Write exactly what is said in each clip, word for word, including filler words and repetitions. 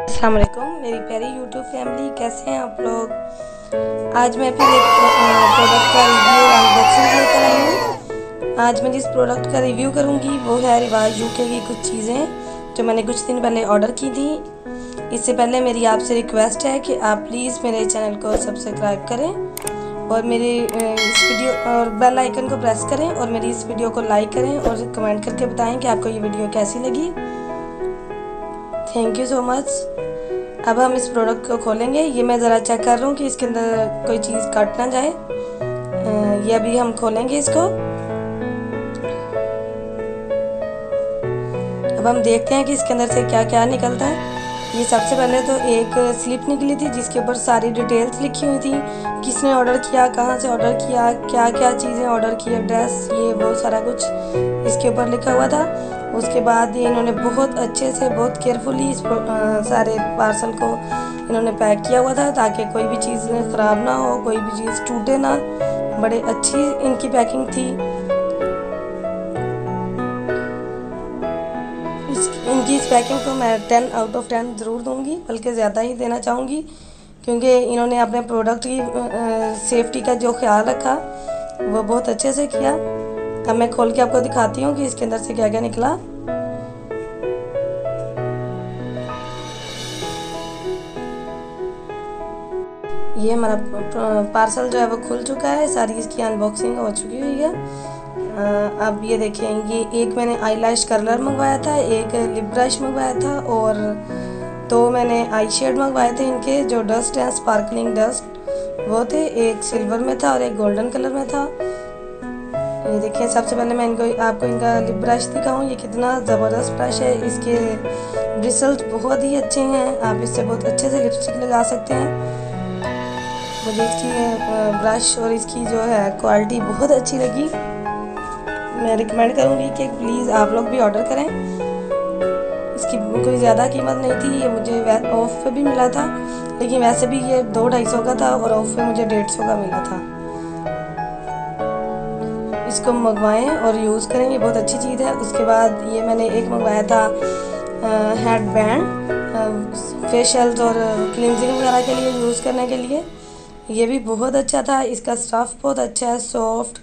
अस्सलाम वालेकुम मेरी प्यारी YouTube फैमिली, कैसे हैं आप लोग। आज मैं फिर एक प्रोडक्ट का रिव्यू अनबॉक्सिंग लेकर आई हूँ। आज मैं जिस प्रोडक्ट का रिव्यू करूँगी वो है रिवाज यूके की कुछ चीज़ें जो मैंने कुछ दिन पहले ऑर्डर की थी। इससे पहले मेरी आपसे रिक्वेस्ट है कि आप प्लीज़ मेरे चैनल को सब्सक्राइब करें और मेरे इस वीडियो और बेल आइकन को प्रेस करें और मेरी इस वीडियो को लाइक करें और कमेंट करके बताएँ कि आपको ये वीडियो कैसी लगी। Thank you so much. अब हम इस प्रोडक्ट को खोलेंगे। ये मैं ज़रा चेक कर रहा हूँ कि इसके अंदर कोई चीज़ कट ना जाए। ये अभी हम खोलेंगे इसको। अब हम देखते हैं कि इसके अंदर से क्या क्या निकलता है। ये सबसे पहले तो एक स्लिप निकली थी जिसके ऊपर सारी डिटेल्स लिखी हुई थी, किसने ऑर्डर किया, कहाँ से ऑर्डर किया, क्या क्या चीज़ें ऑर्डर की, एड्रेस, ये वो सारा कुछ इसके ऊपर लिखा हुआ था। उसके बाद ये इन्होंने बहुत अच्छे से बहुत केयरफुली इस सारे पार्सल को इन्होंने पैक किया हुआ था ताकि कोई भी चीज़ ख़राब ना हो, कोई भी चीज़ टूटे ना। बड़े अच्छी इनकी पैकिंग थी। इस, इनकी इस पैकिंग को मैं टेन आउट ऑफ टेन ज़रूर दूंगी, बल्कि ज़्यादा ही देना चाहूँगी, क्योंकि इन्होंने अपने प्रोडक्ट की आ, सेफ्टी का जो ख्याल रखा वो बहुत अच्छे से किया। अब मैं खोल के आपको दिखाती हूँ कि इसके अंदर से क्या क्या निकला। ये हमारा पार्सल जो है वो खुल चुका है, सारी इसकी अनबॉक्सिंग हो चुकी हुई है। अब ये देखें, ये एक मैंने आई लैश कर्लर मंगवाया था, एक लिप ब्रश मंगवाया था और दो मैंने आई शेड मंगवाए थे इनके जो डस्ट एंड स्पार्कलिंग डस्ट वो थे। एक सिल्वर में था और एक गोल्डन कलर में था। ये देखिए, सबसे पहले मैं इनको आपको इनका लिप ब्रश दिखाऊँ। ये कितना ज़बरदस्त ब्रश है, इसके ब्रिसल्स बहुत ही अच्छे हैं, आप इससे बहुत अच्छे से लिपस्टिक लगा सकते हैं। मुझे इसकी ब्रश और इसकी जो है क्वालिटी बहुत अच्छी लगी। मैं रिकमेंड करूँगी कि प्लीज़ आप लोग भी ऑर्डर करें। इसकी कोई ज़्यादा कीमत नहीं थी, ये मुझे ऑफ पे भी मिला था, लेकिन वैसे भी ये दो ढाई सौ का था और ऑफ पे मुझे डेढ़ सौ का मिला था। इसको मंगवाएं और यूज़ करें, ये बहुत अच्छी चीज़ है। उसके बाद ये मैंने एक मंगवाया था हेड बैंड फेशियल्स और क्लिनजिंग वगैरह के लिए यूज़ करने के लिए। ये भी बहुत अच्छा था, इसका स्टफ़ बहुत अच्छा है, सॉफ्ट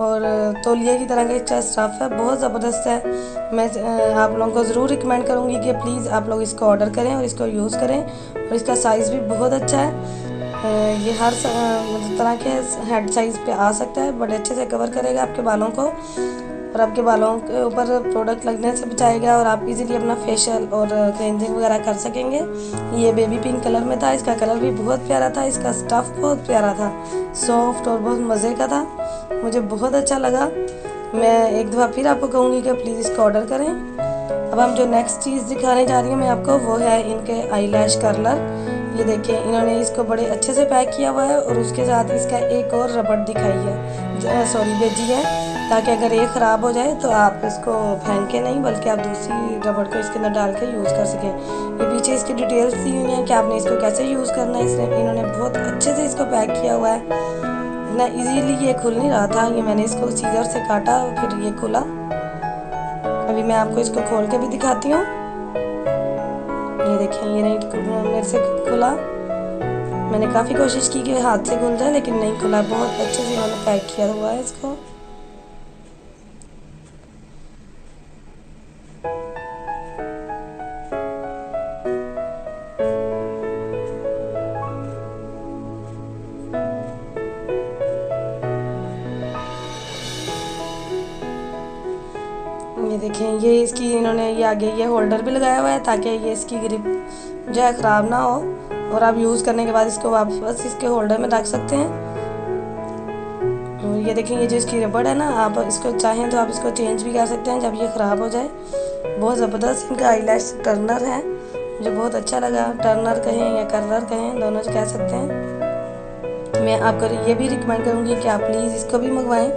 और तौलिया की तरह का अच्छा स्टफ़ है, बहुत ज़बरदस्त है। मैं आप लोगों को ज़रूर रिकमेंड करूँगी कि प्लीज़ आप लोग इसको ऑर्डर करें और इसको यूज़ करें। और इसका साइज़ भी बहुत अच्छा है, ये हर तरह के हेड साइज़ पे आ सकता है, बड़े अच्छे से कवर करेगा आपके बालों को और आपके बालों के ऊपर प्रोडक्ट लगने से बचाएगा और आप इजीली अपना फेशियल और क्लेंजिंग वगैरह कर सकेंगे। ये बेबी पिंक कलर में था, इसका कलर भी बहुत प्यारा था, इसका स्टफ़ बहुत प्यारा था, सॉफ्ट और बहुत मज़े का था, मुझे बहुत अच्छा लगा। मैं एक दफ़ा फिर आपको कहूँगी कि प्लीज़ इसको ऑर्डर करें। अब हम जो नेक्स्ट चीज़ दिखाने जा रही हूँ मैं आपको, वो है इनके आई लैश कर्लर। ये देखें, इन्होंने इसको बड़े अच्छे से पैक किया हुआ है और उसके साथ इसका एक और रबड़ दिखाई है, सॉरी भेजी है, ताकि अगर ये ख़राब हो जाए तो आप इसको फेंक के नहीं, बल्कि आप दूसरी रबड़ को इसके अंदर डाल के यूज़ कर सकें। ये पीछे इसकी डिटेल्स दी हुई हैं कि आपने इसको कैसे यूज़ करना है। इसने इन्होंने बहुत अच्छे से इसको पैक किया हुआ है, इतना ईजीली ये खुल नहीं रहा था। ये मैंने इसको सीजर से काटा और फिर ये खुला। अभी मैं आपको इसको खोल के भी दिखाती हूँ। ये देखें, ये नहीं मेरे से खुला, मैंने काफ़ी कोशिश की कि हाथ से खुल जाए लेकिन नहीं खुला। बहुत अच्छे से इन्होंने पैक किया हुआ है इसको। ये देखें, ये इसकी इन्होंने ये आगे ये होल्डर भी लगाया हुआ है ताकि ये इसकी ग्रिप जो है ख़राब ना हो और आप यूज़ करने के बाद इसको वापस इसके होल्डर में रख सकते हैं। और ये देखें, ये जो इसकी रबड़ है ना, आप इसको चाहें तो आप इसको चेंज भी कर सकते हैं जब ये ख़राब हो जाए। बहुत ज़बरदस्त इनका आई लैश टर्नर है, मुझे बहुत अच्छा लगा। टर्नर कहें या कर्लर कहें, दोनों कह सकते हैं। मैं आपको ये भी रिकमेंड करूँगी कि आप प्लीज़ इसको भी मंगवाएँ,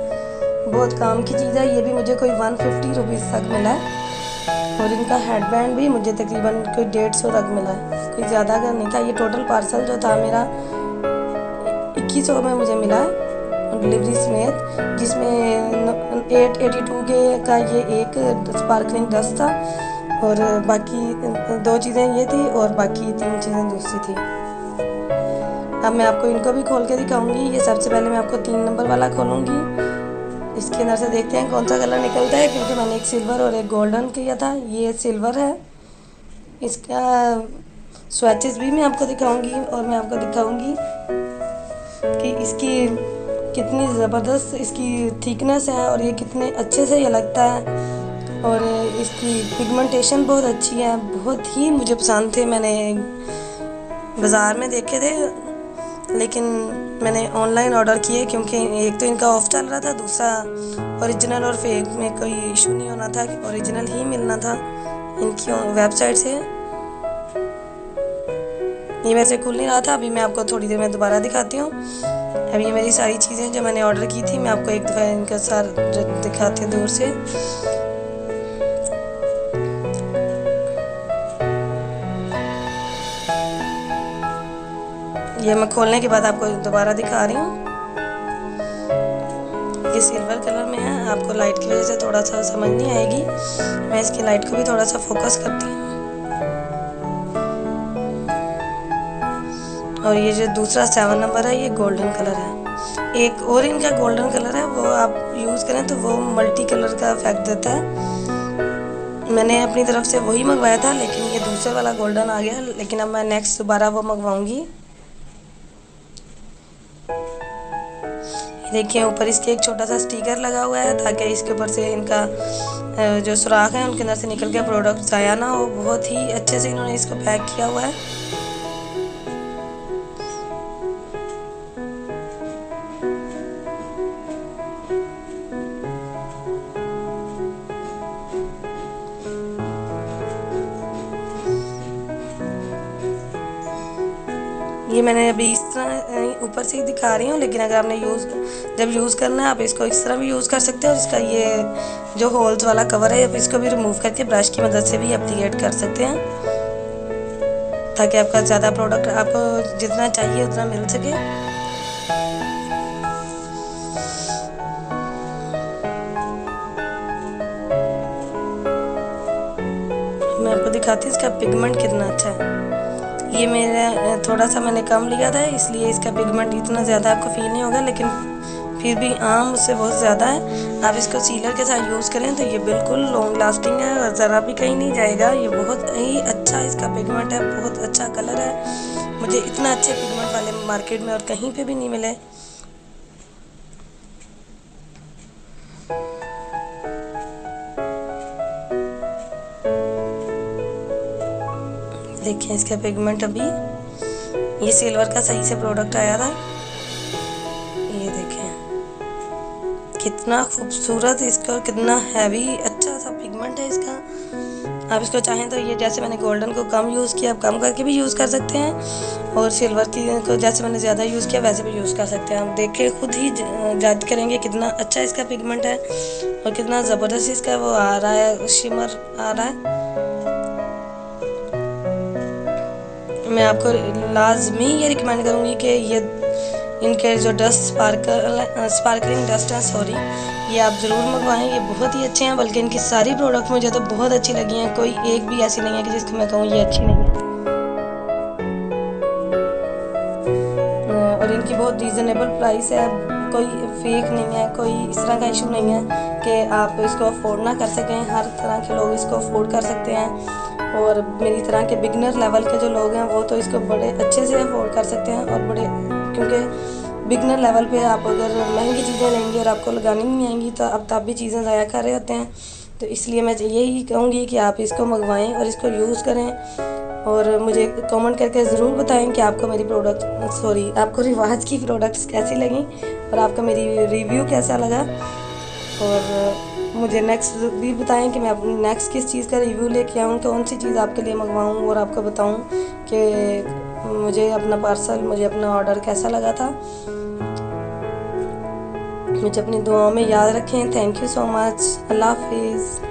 बहुत काम की चीज़ है। ये भी मुझे कोई वन फिफ्टी रुपीज़ तक मिला है और इनका हेड बैंड भी मुझे तकरीबन कोई डेढ़ सौ तक मिला है, कोई ज़्यादा का नहीं था। ये टोटल पार्सल जो था मेरा इक्कीस सौ में मुझे मिला है डिलीवरी समेत, जिसमें एट एटी टू के का ये एक स्पार्कलिंग डस्ट था और बाकी दो चीज़ें ये थी और बाकी तीन चीज़ें दूसरी थी। अब मैं आपको इनको भी खोल के दिखाऊंगी। ये सबसे पहले मैं आपको तीन नंबर वाला खोलूंगी। इसके अंदर से देखते हैं कौन सा कलर निकलता है, क्योंकि मैंने एक सिल्वर और एक गोल्डन किया था। ये सिल्वर है, इसका स्वैचेस भी मैं आपको दिखाऊंगी और मैं आपको दिखाऊंगी कि इसकी कितनी ज़बरदस्त इसकी थिकनेस है और ये कितने अच्छे से ये लगता है और इसकी पिगमेंटेशन बहुत अच्छी है। बहुत ही मुझे पसंद थे, मैंने बाज़ार में देखे थे लेकिन मैंने ऑनलाइन ऑर्डर किए, क्योंकि एक तो इनका ऑफ चल रहा था, दूसरा ओरिजिनल और फेक में कोई इशू नहीं होना था, ओरिजिनल ही मिलना था इनकी वेबसाइट से। ये मेरे से खुल नहीं रहा था। अभी मैं आपको थोड़ी देर में दोबारा दिखाती हूँ। अभी ये मेरी सारी चीज़ें जो मैंने ऑर्डर की थी, मैं आपको एक दफ़ा इनका सार दिखाती हूँ दूर से। ये मैं खोलने के बाद आपको दोबारा दिखा रही हूँ। ये सिल्वर कलर में है, आपको लाइट की वजह से थोड़ा सा समझ नहीं आएगी। मैं इसकी लाइट को भी थोड़ा सा फोकस करती हूँ। और ये जो दूसरा सेवन नंबर है, ये गोल्डन कलर है। एक और इनका गोल्डन कलर है, वो आप यूज़ करें तो वो मल्टी कलर का इफेक्ट देता है। मैंने अपनी तरफ से वही मंगवाया था, लेकिन ये दूसरे वाला गोल्डन आ गया, लेकिन अब मैं नेक्स्ट दोबारा वो मंगवाऊँगी। देखिए ऊपर इसके एक छोटा सा स्टिकर लगा हुआ है ताकि इसके ऊपर से इनका जो सुराख है उनके अंदर से निकल के प्रोडक्ट ज़ाया ना हो। बहुत ही अच्छे से इन्होंने इसको पैक किया हुआ है। ये मैंने अभी इस तरह ऊपर से ही दिखा रही हूँ, लेकिन अगर आपने यूज़ जब यूज़ करना है आप इसको इस तरह भी यूज़ कर सकते हैं। और इसका ये जो होल्स वाला कवर है, आप इसको भी रिमूव करके ब्रश की मदद से भी एप्लीकेट कर सकते हैं, ताकि आपका ज़्यादा प्रोडक्ट आपको जितना चाहिए उतना मिल सके। मैं आपको दिखाती हूँ इसका पिगमेंट कितना अच्छा है। ये मेरा थोड़ा सा मैंने कम लिया था, इसलिए इसका पिगमेंट इतना ज़्यादा आपको फील नहीं होगा, लेकिन फिर भी आम उससे बहुत ज़्यादा है। आप इसको सीलर के साथ यूज़ करें तो ये बिल्कुल लॉन्ग लास्टिंग है और ज़रा भी कहीं नहीं जाएगा। ये बहुत ही अच्छा इसका पिगमेंट है, बहुत अच्छा कलर है। मुझे इतना अच्छे पिगमेंट वाले मार्केट में और कहीं पर भी नहीं मिले। देखिए इसका पिगमेंट, अभी ये सिल्वर का सही से प्रोडक्ट आया था। ये देखें कितना खूबसूरत इसका, कितना हैवी अच्छा सा पिगमेंट है इसका। आप इसको चाहें तो ये जैसे मैंने गोल्डन को कम यूज़ किया, आप कम करके भी यूज़ कर सकते हैं, और सिल्वर की को जैसे मैंने ज़्यादा यूज़ किया वैसे भी यूज़ कर सकते हैं। आप देखें खुद ही जज करेंगे कितना अच्छा इसका पिगमेंट है और कितना ज़बरदस्त इसका वो आ रहा है, शिमर आ रहा है। मैं आपको लाजमी ये रिकमेंड करूँगी कि ये इनके जो डस्ट स्पार्कल स्पार्कलिंग डस्ट है, सॉरी, ये आप ज़रूर मंगवाएं। ये बहुत ही अच्छे हैं, बल्कि इनकी सारी प्रोडक्ट मुझे तो बहुत अच्छी लगी हैं। कोई एक भी ऐसी नहीं है कि जिसको मैं कहूँ ये अच्छी नहीं है, और इनकी बहुत रीज़नेबल प्राइस है। कोई फेक नहीं है, कोई इस तरह का इशू नहीं है कि आप इसको अफोर्ड ना कर सकें। हर तरह के लोग इसको अफोर्ड कर सकते हैं, और मेरी तरह के बिगनर लेवल के जो लोग हैं वो तो इसको बड़े अच्छे से अफोर्ड कर सकते हैं। और बड़े क्योंकि बिगनर लेवल पे आप अगर महंगी चीज़ें लेंगे और आपको लगानी नहीं आएंगी तो आप तब भी चीज़ें ज़ाया कर रहे होते हैं। तो इसलिए मैं यही कहूँगी कि आप इसको मंगवाएं और इसको यूज़ करें, और मुझे कमेंट करके ज़रूर बताएं कि आपको मेरी प्रोडक्ट सॉरी आपको रिवाज की प्रोडक्ट्स कैसी लगी और आपका मेरी रिव्यू कैसा लगा। और मुझे नेक्स्ट भी बताएं कि मैं अपनी नेक्स्ट किस चीज़ का रिव्यू लेके आऊँ, कौन सी चीज़ आपके लिए मंगवाऊँ, और आपको बताऊँ कि मुझे अपना पार्सल मुझे अपना ऑर्डर कैसा लगा था। मुझे अपनी दुआओं में याद रखें। Thank you so much. अल्लाह हाफिज़।